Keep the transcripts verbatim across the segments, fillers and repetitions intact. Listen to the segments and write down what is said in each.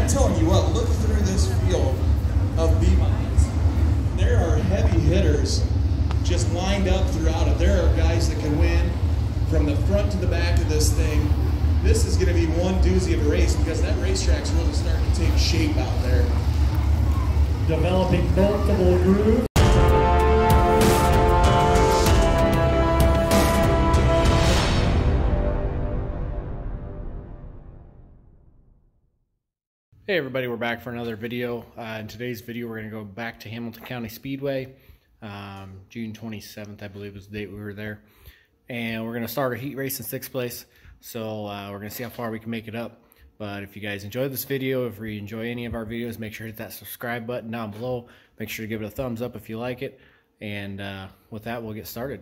I'm telling you what, look through this field of B-mines. There are heavy hitters just lined up throughout it. There are guys that can win from the front to the back of this thing. This is going to be one doozy of a race because that racetrack's really starting to take shape out there. Developing multiple grooves. Hey everybody, we're back for another video. Uh, in today's video, we're going to go back to Hamilton County Speedway. Um, June twenty-seventh, I believe, was the date we were there. And we're going to start a heat race in sixth place. So uh, we're going to see how far we can make it up. But if you guys enjoyed this video, if you enjoy any of our videos, make sure to hit that subscribe button down below. Make sure to give it a thumbs up if you like it. And uh, with that, we'll get started.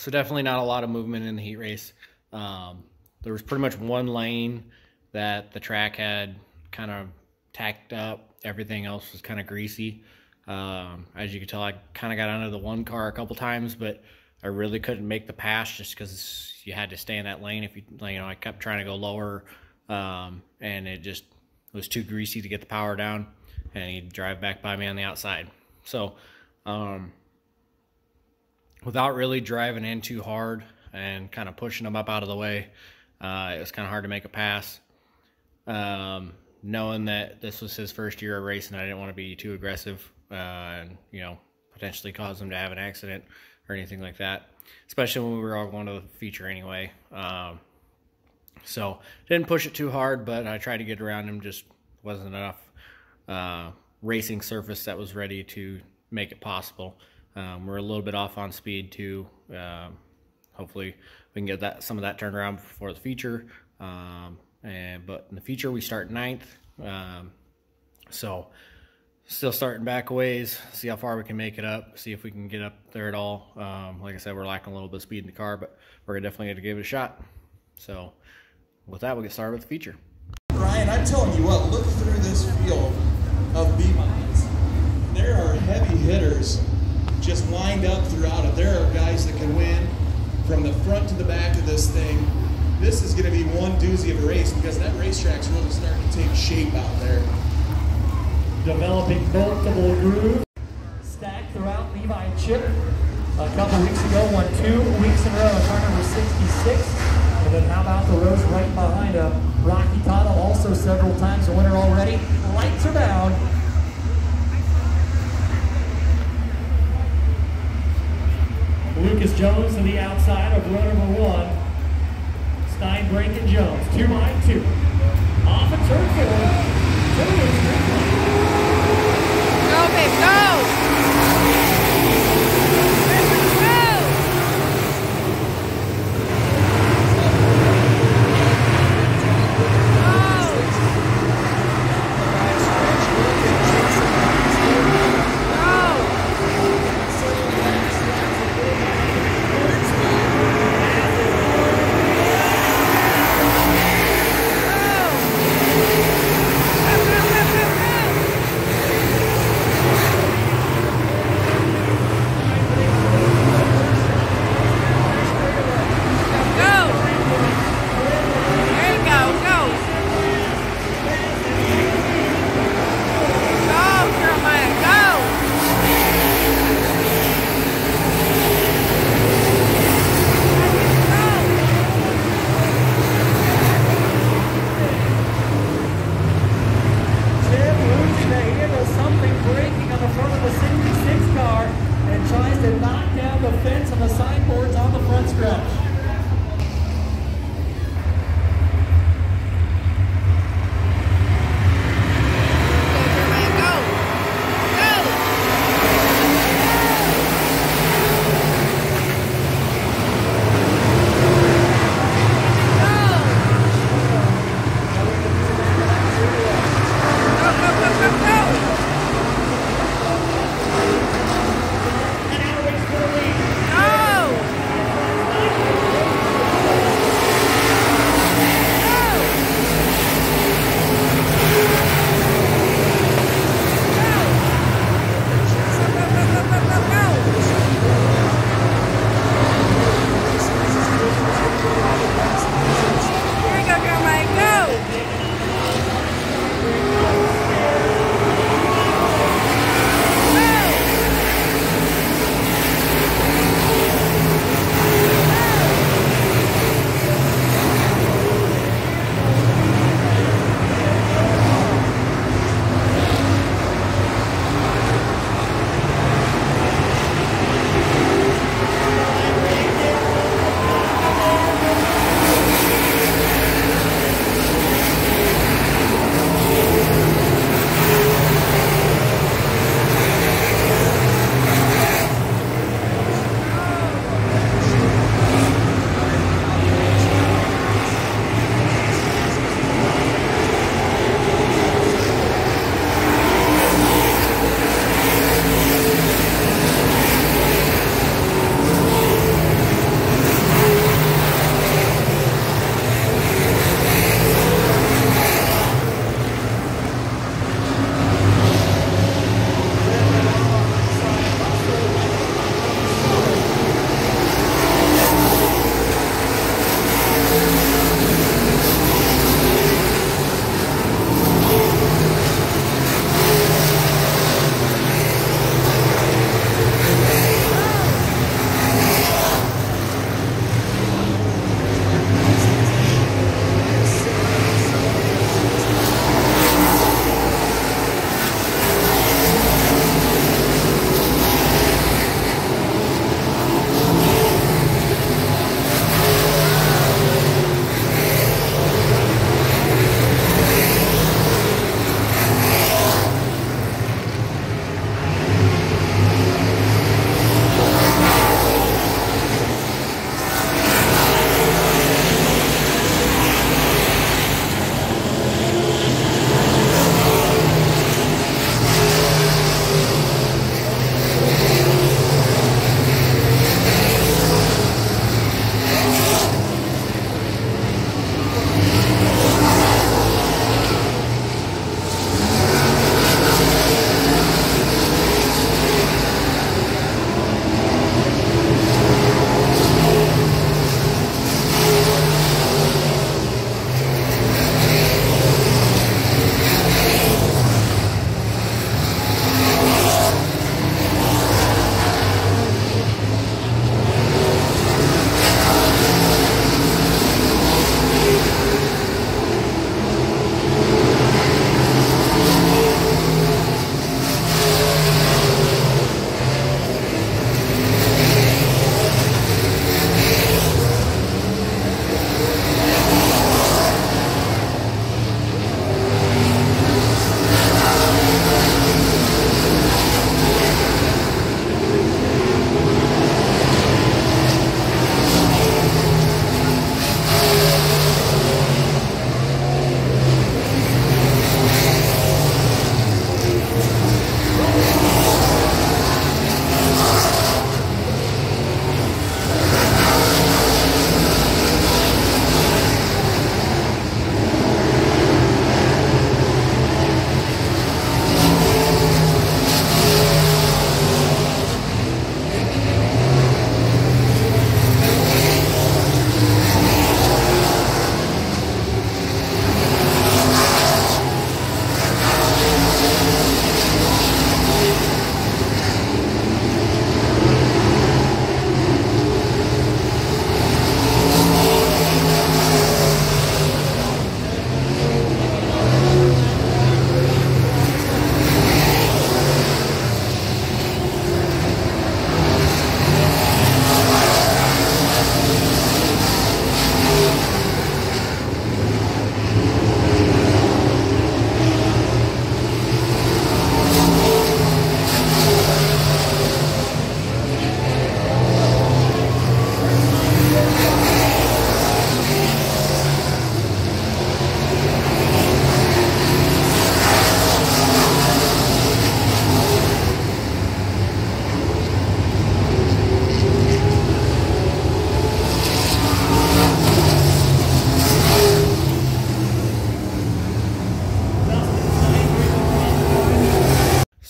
So definitely not a lot of movement in the heat race. Um, there was pretty much one lane that the track had kind of tacked up. Everything else was kind of greasy. Um, as you can tell, I kind of got under the one car a couple times, but I really couldn't make the pass just because you had to stay in that lane. If you, you know, I kept trying to go lower, um, and it just it was too greasy to get the power down, and he'd drive back by me on the outside. So. Um, Without really driving in too hard and kind of pushing them up out of the way, uh, it was kind of hard to make a pass. Um, knowing that this was his first year of racing, I didn't want to be too aggressive. Uh, and, you know, potentially cause them to have an accident or anything like that, especially when we were all going to the feature anyway. Um, so didn't push it too hard, but I tried to get around him. Just wasn't enough uh, racing surface that was ready to make it possible. Um, we're a little bit off on speed too. Um, hopefully we can get that some of that turned around before the feature. Um, and but in the feature we start ninth. Um, so still starting back a ways, see how far we can make it up, see if we can get up there at all. Um, like I said, we're lacking a little bit of speed in the car, but we're definitely going to give it a shot. So with that, we'll get started with the feature. Ryan, I'm telling you what, look through this field of B-mines. There are heavy hitters just lined up throughout it. There are guys that can win from the front to the back of this thing. This is going to be one doozy of a race because that racetrack's really starting to take shape out there. Developing multiple grooves. Stacked throughout Levi Chip. A couple weeks ago, won two weeks in a row, car number sixty-six. And then how about the rows right behind him? Rocky Tata, also several times a winner already. Lights are down. Lucas Jones to the outside of row number one. Steinbrink and Jones, two by two. Off of Turkfield, two is Strickland. Go, babe, go! Strickland,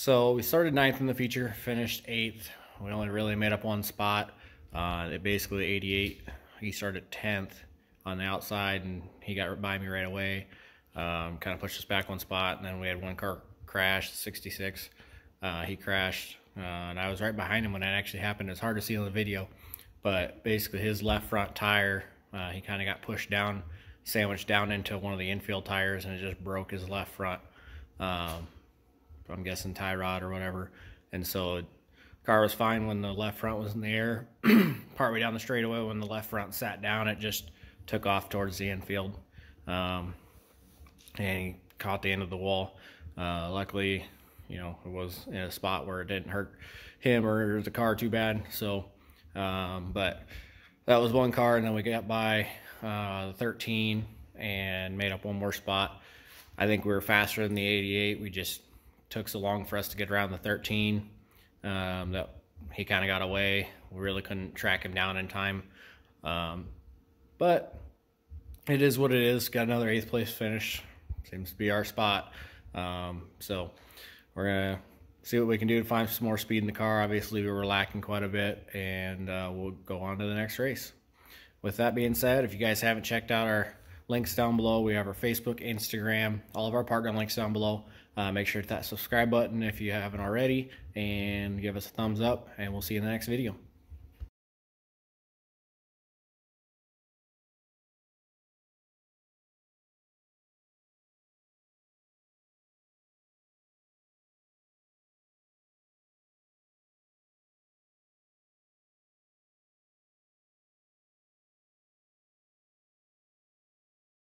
So we started ninth in the feature, finished eighth. We only really made up one spot. Uh, it basically eighty-eight. He started tenth on the outside, and he got by me right away. Um, kind of pushed us back one spot, and then we had one car crash, sixty-six. Uh, he crashed, uh, and I was right behind him when that actually happened. It's hard to see on the video, but basically his left front tire, uh, he kind of got pushed down, sandwiched down into one of the infield tires, and it just broke his left front. Um, I'm guessing tie rod or whatever. And so car was fine when the left front was in the air. Partway down the straightaway, when the left front sat down, it just took off towards the infield, um, and he caught the end of the wall. Uh, luckily, you know, it was in a spot where it didn't hurt him or the car too bad. So, um, but that was one car, and then we got by uh, the thirteen and made up one more spot. I think we were faster than the eighty-eight. We just took so long for us to get around the thirteen. Um, that he kind of got away. We really couldn't track him down in time, um, but it is what it is. Got another eighth place finish, seems to be our spot. Um, so we're gonna see what we can do to find some more speed in the car. Obviously we were lacking quite a bit, and uh, we'll go on to the next race. With that being said, if you guys haven't checked out our links down below, we have our Facebook, Instagram, all of our partner links down below. Uh, make sure to hit that subscribe button if you haven't already, and give us a thumbs up, and we'll see you in the next video.